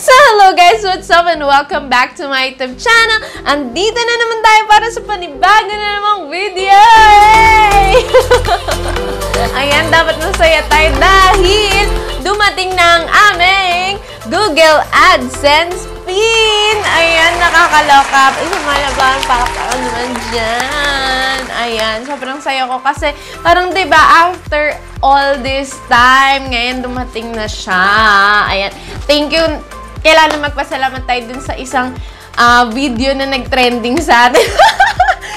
So, hello guys! What's up? And welcome back to my YouTube channel! Andito na naman tayo para sa panibago na namang video! Yay! Ayan, dapat masaya tayo dahil dumating na ang aming Google AdSense pin! Ayan, nakakalokap! Ay, sumalabahan pa kapag naman dyan! Ayan, sobrang saya ko kasi parang diba after all this time, ngayon dumating na siya! Ayan, thank you! Kailangan magpasalamat tayo dun sa isang video na nag-trending sa atin.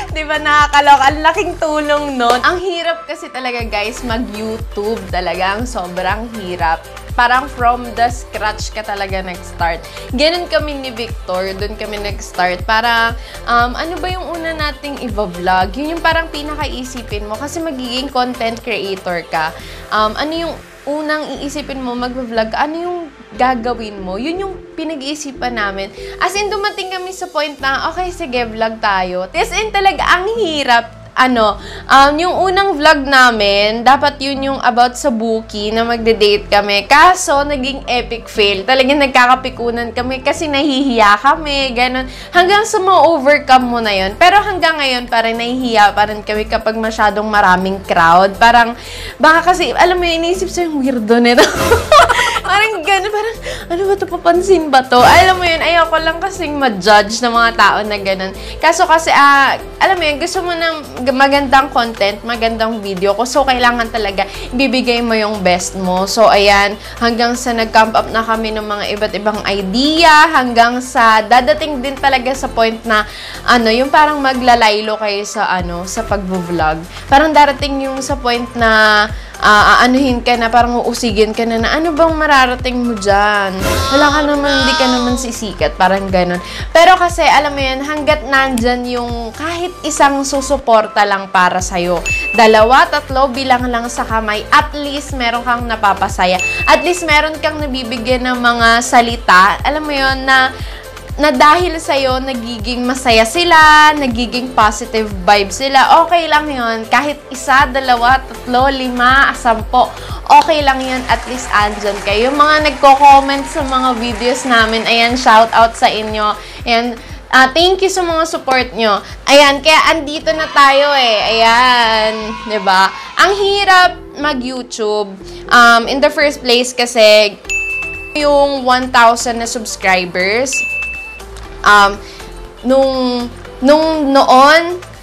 Diba nakakaloka? Ang laking tulong nun. Ang hirap kasi talaga guys mag-YouTube. Talagang sobrang hirap. Parang from the scratch ka talaga nag-start. Ganun kami ni Victor. Dun kami nag-start. Para ano ba yung una nating i-vlog? Yun yung parang pinakaisipin mo. Kasi magiging content creator ka. Ano yung unang iisipin mo mag-vlog? Ano yung gagawin mo? Yun yung pinag-iisipan namin. As in, dumating kami sa point na, okay, sige, vlog tayo. As in, talaga, ang hirap. Ano, yung unang vlog namin, dapat yun yung about sa Buki na magde-date kami. Kaso, naging epic fail. Talagang nagkakapikunan kami kasi nahihiya kami, ganun. Hanggang sa ma-overcome mo na yun. Pero hanggang ngayon, parang nahihiya pa rin kami kapag masyadong maraming crowd. Parang, baka kasi, alam mo yun, iniisip sa yung weirdo nito. Parang ganun, parang, ano ba ito, papansin ba to? Alam mo yun, ayoko lang kasing ma-judge ng mga tao na ganun. Kaso kasi, alam mo yun, gusto mo na magandang content, magandang video ko. So, kailangan talaga ibibigay mo yung best mo. So, ayan, hanggang sa nag-camp up na kami ng mga iba't ibang idea, hanggang sa dadating din talaga sa point na, ano, yung parang maglalaylo kayo sa, ano, sa pag-vlog. Parang darating yung sa point na, aanuhin ka na, parang uusigin ka na, ano bang mararating mo dyan? Wala ka naman, hindi ka naman sisikat, parang ganun. Pero kasi, alam mo yan, hanggat nandyan yung kahit isang susuporta lang para sa'yo. Dalawa, tatlo, bilang lang sa kamay, at least meron kang napapasaya. At least meron kang nabibigyan ng mga salita, alam mo yun, na dahil sa'yo, nagiging masaya sila, nagiging positive vibe sila, okay lang yun. Kahit isa, dalawa, tatlo, lima, 10, okay lang yun. At least, andyan kayo. Yung mga nagko-comment sa mga videos namin, ayan, shout out sa inyo. Ayan, thank you sa mga support nyo. Ayan, kaya andito na tayo eh. Ayan, diba? Ang hirap mag-YouTube. In the first place kasi, yung 1,000 na subscribers, noon,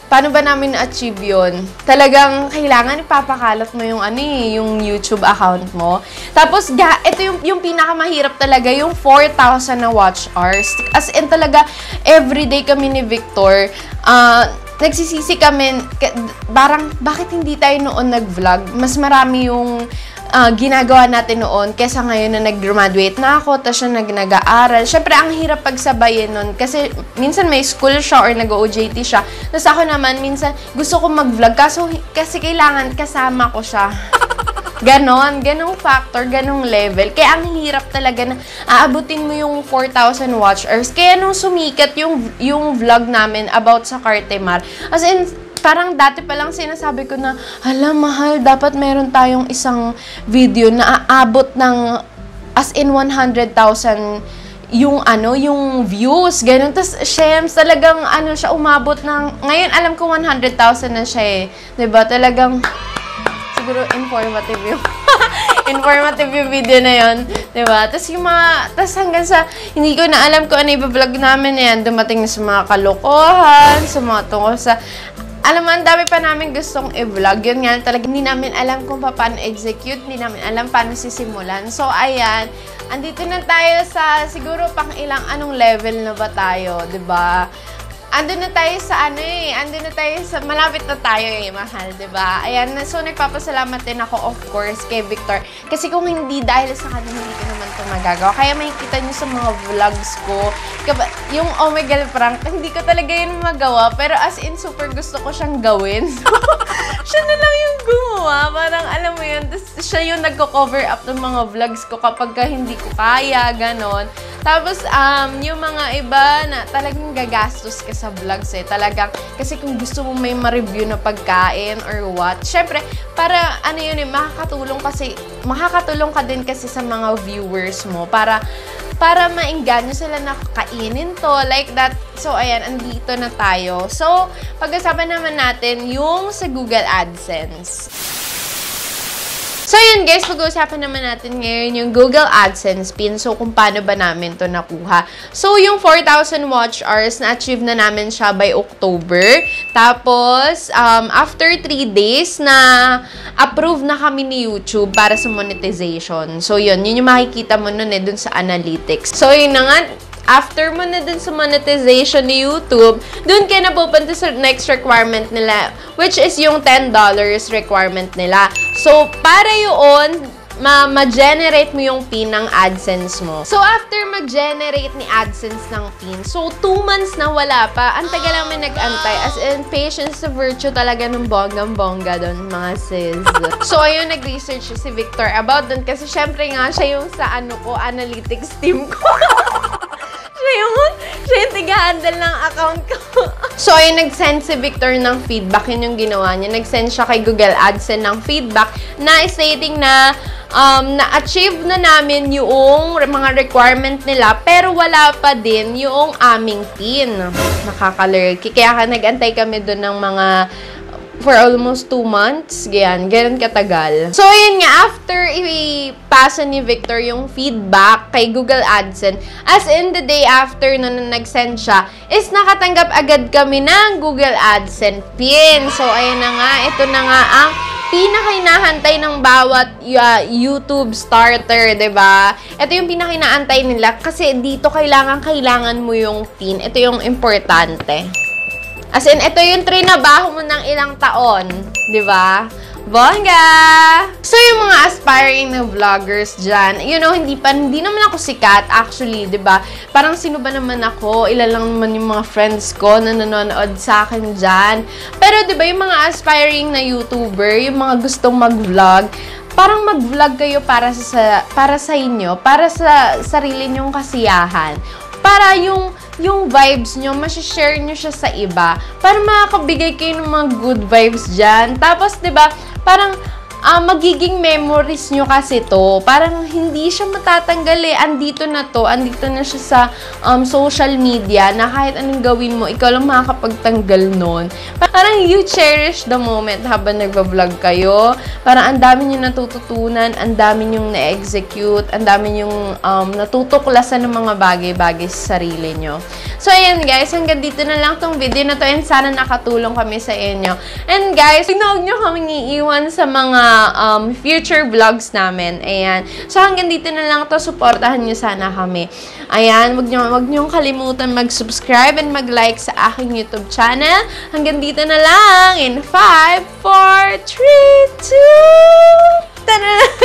paano ba namin na-achieve yun? Talagang kailangan ipapakalat mo yung, ano, yung YouTube account mo. Tapos, ito yung pinakamahirap talaga, yung 4,000 na watch hours. As in talaga, everyday kami ni Victor, nagsisisi kami, parang, bakit hindi tayo noon nag-vlog? Mas marami yung ginagawa natin noon kesa ngayon na nag-graduate na ako, tapos siya nag-aaral. Siyempre, ang hirap pagsabayin nun kasi minsan may school siya or nag-OJT siya. Tapos ako naman, minsan gusto ko mag-vlog kasi kailangan kasama ko siya. Ganon, ganong factor, ganong level. Kaya ang hirap talaga na aabutin mo yung 4,000 watch hours. Kaya nung sumikat yung vlog namin about sa Cartimar, as in, parang dati pa lang sinasabi ko na, hala mahal, dapat meron tayong isang video na aabot ng as in 100,000 yung ano, yung views, ganun. Tapos, Shems, talagang ano siya, umabot ng, ngayon alam ko 100,000 na siya eh. Diba? Talagang, siguro informative yung informative yung video na yun. Diba? Tapos yung mga, tapos hanggang sa, hindi ko na alam kung ano yung vlog namin na yan. Dumating sa mga kalokohan, sa mga tungkol sa, alam mo, ang dami pa namin gustong i-vlog. Yun nga, talaga hindi namin alam kung paano execute, hindi namin alam paano sisimulan. So, ayan, andito na tayo sa, siguro, pang ilang anong level na ba tayo, diba? Andun na tayo sa ano eh, andun na tayo sa, malapit na tayo eh, mahal, diba? Ayan, so nagpapasalamat din ako, of course, kay Victor. Kasi kung hindi dahil sa kanya, hindi ko naman ito magagawa. Kaya makikita nyo sa mga vlogs ko, yung Omega prank, hindi ko talaga yun magawa, pero as in, super gusto ko siyang gawin. So, siya na lang yung gumawa, parang alam mo yun, siya yung nagko-cover up ng mga vlogs ko kapag hindi ko kaya, ganon. Tapos, yung mga iba na talagang gagastos ka sa vlogs eh. Talagang, kasi kung gusto mo may ma-review na pagkain or what, syempre, para ano yun eh, makakatulong ka din kasi sa mga viewers mo. Para, para maengganyo sila na kainin to, like that. So, ayan, andito na tayo. So, pag-usapan naman natin yung sa Google AdSense. So, yun guys, pag-uusapan naman natin ngayon yung Google AdSense pin. So, kung paano ba namin to nakuha. So, yung 4,000 watch hours, na-achieve na namin siya by October. Tapos, after 3 days, na-approve na kami ni YouTube para sa monetization. So, yun. Yun yung makikita mo nun eh, dun sa analytics. So, yun na nga. After mo na dun sa monetization ni YouTube, dun kayo na pupunta sa next requirement nila, which is yung $10 requirement nila. So, para yun, ma-generate mo yung PIN ng AdSense mo. So, after mag-generate ni AdSense ng PIN, so, 2 months na wala pa. Ang tagal lang may nag-antay. As in, patience to virtue talaga ng bonggang-bongga doon, mga sis. So, ayun, nag-research si Victor about dun kasi syempre nga siya yung sa ano ko, analytics team ko. Siya yung tiga-handle ng account ko. So, ayun, nag-send si Victor ng feedback. Yun yung ginawa niya. Nag-send siya kay Google AdSense ng feedback na stating na na-achieve na namin yung mga requirement nila pero wala pa din yung aming PIN. Nakakalurky. Kaya nag-antay kami doon ng mga for almost 2 months. Ganyan katagal. So, yun nga, after ipasa ni Victor yung feedback kay Google AdSense, as in the day after na nag-send siya, is nakatanggap agad kami ng Google AdSense PIN. So, ayun na nga, ito na nga ang pinakahinahantay ng bawat YouTube starter, diba? Ito yung pinakahinahantay nila kasi dito kailangan mo yung PIN. Ito yung importante. As in, ito yung trinabaho mo ng ilang taon. Diba? Bongga! So, yung mga aspiring na vloggers dyan, you know, hindi naman ako sikat, actually, diba? Parang sino ba naman ako? Ilan lang naman yung mga friends ko na nanonood sa akin dyan. Pero, diba, yung mga aspiring na YouTuber, yung mga gustong mag-vlog, parang mag-vlog kayo para sa inyo, para sa sarili nyong kasiyahan. Para yung vibes nyo, masishare nyo siya sa iba. Para makakabigay kayo ng mga good vibes dyan. Tapos, diba, parang magiging memories nyo kasi to. Parang hindi siya matatanggal eh. Andito na to. Andito na siya sa social media na kahit anong gawin mo, ikaw lang makakapagtanggal nun. Parang you cherish the moment habang nagva-vlog kayo. Parang ang dami nyo natututunan, ang dami nyo na-execute, ang dami nyo natutuklasan ng mga bagay-bagay sa sarili nyo. So, ayan guys, hanggang dito na lang tong video na to and sana nakatulong kami sa inyo. And guys, huwag nyo kaming iiwan sa mga future vlogs namin. Ayan. So, hanggang dito na lang to. Suportahan nyo sana kami. Ayan. Wag nyo kalimutan mag-subscribe and mag-like sa aking YouTube channel. Hanggang dito na lang. In 5, 4, 3, 2, ta-da!